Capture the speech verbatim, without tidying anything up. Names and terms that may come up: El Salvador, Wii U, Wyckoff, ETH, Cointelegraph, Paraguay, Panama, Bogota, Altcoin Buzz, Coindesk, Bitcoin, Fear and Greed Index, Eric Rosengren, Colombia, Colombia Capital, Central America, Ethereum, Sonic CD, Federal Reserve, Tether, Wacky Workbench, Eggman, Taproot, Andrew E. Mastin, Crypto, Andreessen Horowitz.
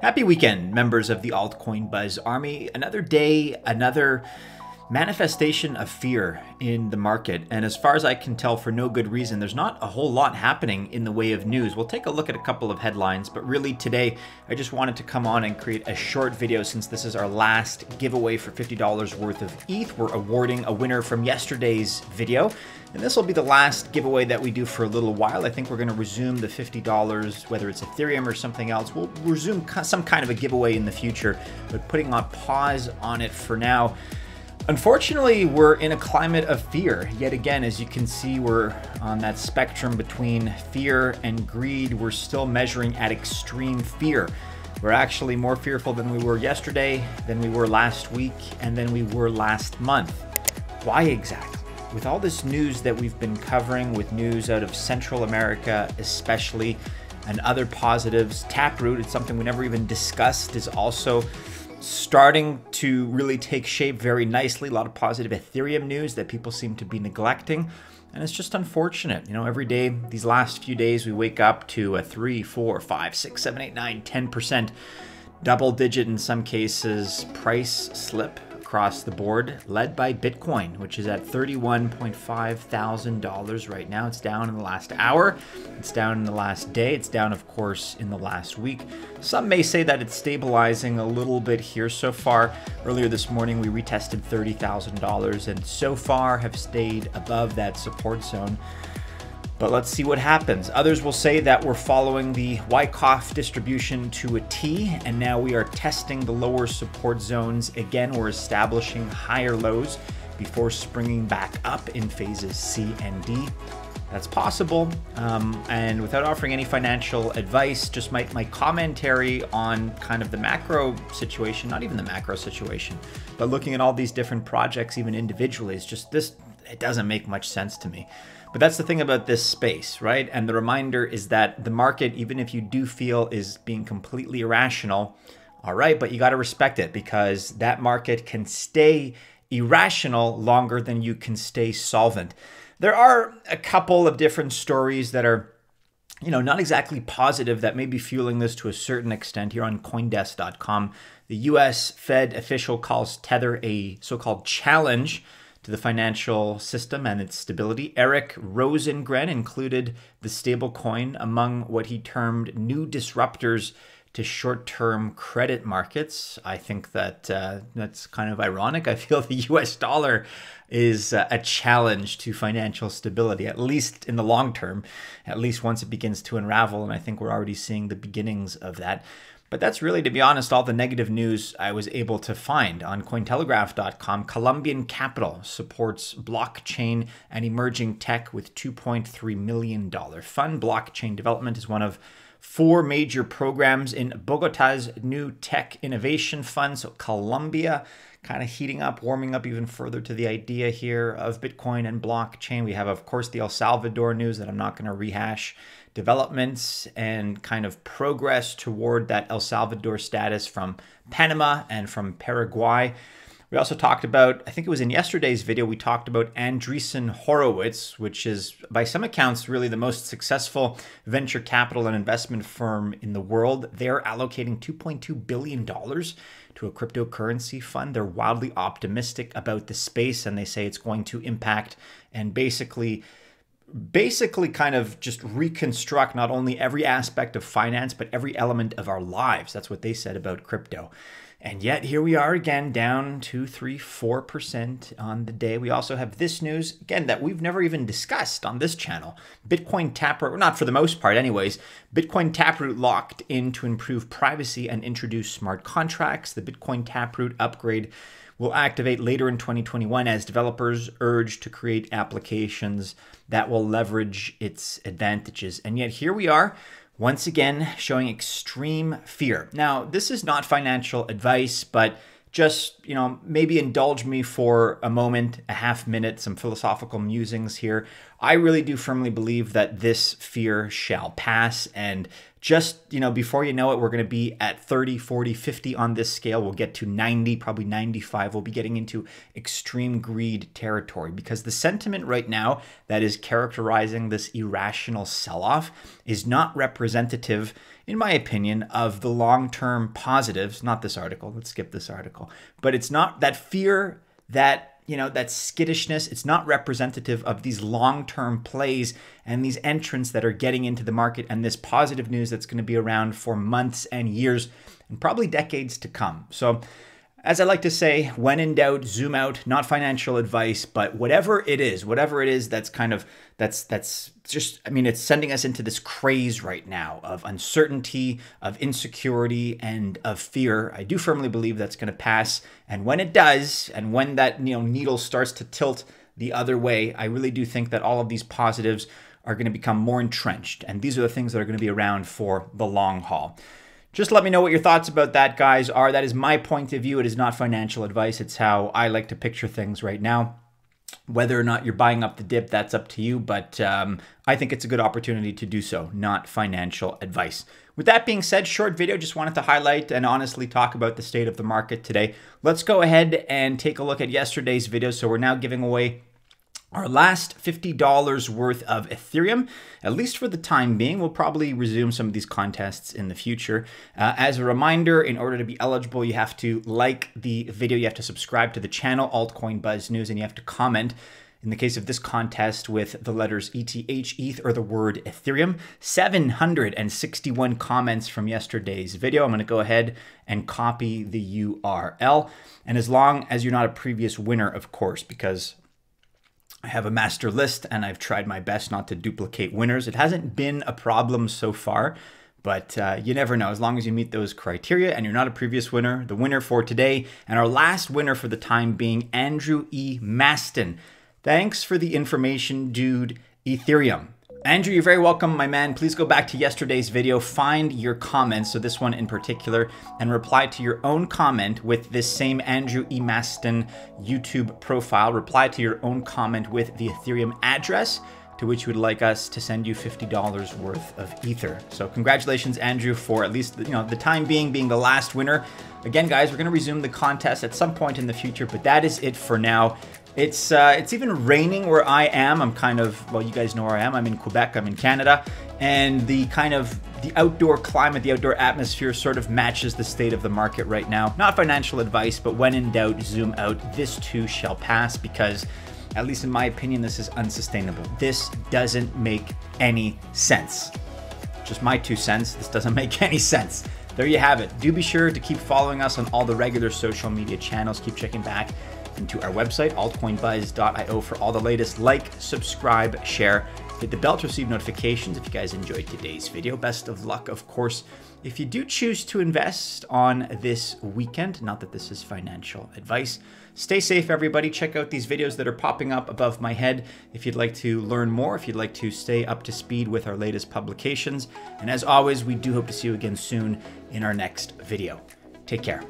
Happy weekend, members of the Altcoin Buzz Army. Another day, another manifestation of fear in the market. And as far as I can tell, for no good reason, there's not a whole lot happening in the way of news. We'll take a look at a couple of headlines, but really today, I just wanted to come on and create a short video since this is our last giveaway for fifty dollars worth of E T H. We're awarding a winner from yesterday's video. And this will be the last giveaway that we do for a little while. I think we're going to resume the fifty dollars, whether it's Ethereum or something else. We'll resume some kind of a giveaway in the future, but putting on pause on it for now. Unfortunately, we're in a climate of fear. Yet again, as you can see, we're on that spectrum between fear and greed. We're still measuring at extreme fear. We're actually more fearful than we were yesterday, than we were last week, and than we were last month. Why exactly? With all this news that we've been covering, with news out of Central America especially, and other positives, Taproot, it's something we never even discussed, is also starting to really take shape very nicely. A lot of positive Ethereum news that people seem to be neglecting. And it's just unfortunate. You know, every day, these last few days, we wake up to a three, four, five, six, seven, eight, nine, ten percent double digit, in some cases, price slip across the board, led by Bitcoin, which is at thirty-one point five thousand dollars right now. It's down in the last hour. It's down in the last day. It's down, of course, in the last week. Some may say that it's stabilizing a little bit here so far. Earlier this morning, we retested thirty thousand dollars and so far have stayed above that support zone. But let's see what happens. Others will say that we're following the Wyckoff distribution to a T, and now we are testing the lower support zones. Again, we're establishing higher lows before springing back up in phases C and D. That's possible. Um, and without offering any financial advice, just my, my commentary on kind of the macro situation, not even the macro situation, but looking at all these different projects, even individually, it's just this, it doesn't make much sense to me. But that's the thing about this space, right? And the reminder is that the market, even if you do feel is being completely irrational, all right, but you got to respect it, because that market can stay irrational longer than you can stay solvent. There are a couple of different stories that are, you know, not exactly positive that may be fueling this to a certain extent here on Coindesk dot com. The U S Fed official calls Tether a so-called challenge to the financial system and its stability. Eric Rosengren included the stablecoin among what he termed new disruptors to short-term credit markets. I think that uh, that's kind of ironic. I feel the U S dollar is uh, a challenge to financial stability, at least in the long term, at least once it begins to unravel. And I think we're already seeing the beginnings of that. But that's really, to be honest, all the negative news I was able to find on Cointelegraph dot com. Colombian capital supports blockchain and emerging tech with two point three million dollars fund. Blockchain development is one of four major programs in Bogota's new tech innovation fund. So Colombia kind of heating up, warming up even further to the idea here of Bitcoin and blockchain. We have, of course, the El Salvador news that I'm not going to rehash. Developments and kind of progress toward that El Salvador status from Panama and from Paraguay. We also talked about, I think it was in yesterday's video, we talked about Andreessen Horowitz, which is by some accounts really the most successful venture capital and investment firm in the world. They're allocating two point two billion dollars to a cryptocurrency fund. They're wildly optimistic about the space and they say it's going to impact and basically basically kind of just reconstruct not only every aspect of finance, but every element of our lives. That's what they said about crypto. And yet here we are again, down two, three, four percent on the day. We also have this news, again, that we've never even discussed on this channel. Bitcoin Taproot, not for the most part anyways, Bitcoin Taproot locked in to improve privacy and introduce smart contracts. The Bitcoin Taproot upgrade will activate later in twenty twenty-one as developers urge to create applications that will leverage its advantages. And yet here we are, once again, showing extreme fear. Now, this is not financial advice, but just, you know, maybe indulge me for a moment, a half minute, some philosophical musings here. I really do firmly believe that this fear shall pass, and just, you know, before you know it, we're going to be at thirty, forty, fifty on this scale. We'll get to ninety, probably ninety-five. We'll be getting into extreme greed territory because the sentiment right now that is characterizing this irrational sell-off is not representative, in my opinion, of the long-term positives. Not this article. Let's skip this article. But it's not that fear, that, you know, that skittishness, it's not representative of these long-term plays and these entrants that are getting into the market and this positive news that's going to be around for months and years and probably decades to come. So as I like to say, when in doubt, zoom out, not financial advice, but whatever it is, whatever it is that's kind of, that's, that's just, I mean, it's sending us into this craze right now of uncertainty, of insecurity, and of fear. I do firmly believe that's going to pass. And when it does, and when that, you know, needle starts to tilt the other way, I really do think that all of these positives are going to become more entrenched. And these are the things that are going to be around for the long haul. Just let me know what your thoughts about that, guys, are. That is my point of view. It is not financial advice. It's how I like to picture things right now. Whether or not you're buying up the dip, that's up to you. But um, I think it's a good opportunity to do so, not financial advice. With that being said, short video, just wanted to highlight and honestly talk about the state of the market today. Let's go ahead and take a look at yesterday's video. So we're now giving away our last fifty dollars worth of Ethereum, at least for the time being. We'll probably resume some of these contests in the future. Uh, as a reminder, in order to be eligible, you have to like the video, you have to subscribe to the channel, Altcoin Buzz News, and you have to comment, in the case of this contest, with the letters E T H, E T H, or the word Ethereum. seven hundred sixty-one comments from yesterday's video. I'm going to go ahead and copy the U R L. And as long as you're not a previous winner, of course, because I have a master list and I've tried my best not to duplicate winners. It hasn't been a problem so far, but uh, you never know. As long as you meet those criteria and you're not a previous winner, the winner for today and our last winner for the time being, Andrew E. Mastin. Thanks for the information, dude. Ethereum. Andrew, you're very welcome, my man. Please go back to yesterday's video, find your comments, so this one in particular, and reply to your own comment with this same Andrew E. Mastin YouTube profile. Reply to your own comment with the Ethereum address to which you would like us to send you fifty dollars worth of Ether. So congratulations, Andrew, for at least, you know, the time being, being the last winner. Again, guys, we're going to resume the contest at some point in the future, but that is it for now. It's uh, it's even raining where I am. I'm kind of, well, you guys know where I am. I'm in Quebec, I'm in Canada. And the kind of the outdoor climate, the outdoor atmosphere sort of matches the state of the market right now. Not financial advice, but when in doubt, zoom out. This too shall pass because, at least in my opinion, this is unsustainable. This doesn't make any sense. Just my two cents. This doesn't make any sense. There you have it. Do be sure to keep following us on all the regular social media channels. Keep checking back into our website, altcoin buzz dot i o, for all the latest. Like, subscribe, share, hit the bell to receive notifications if you guys enjoyed today's video. Best of luck, of course, if you do choose to invest on this weekend. Not that this is financial advice. Stay safe, everybody. Check out these videos that are popping up above my head if you'd like to learn more, if you'd like to stay up to speed with our latest publications. And as always, we do hope to see you again soon in our next video. Take care.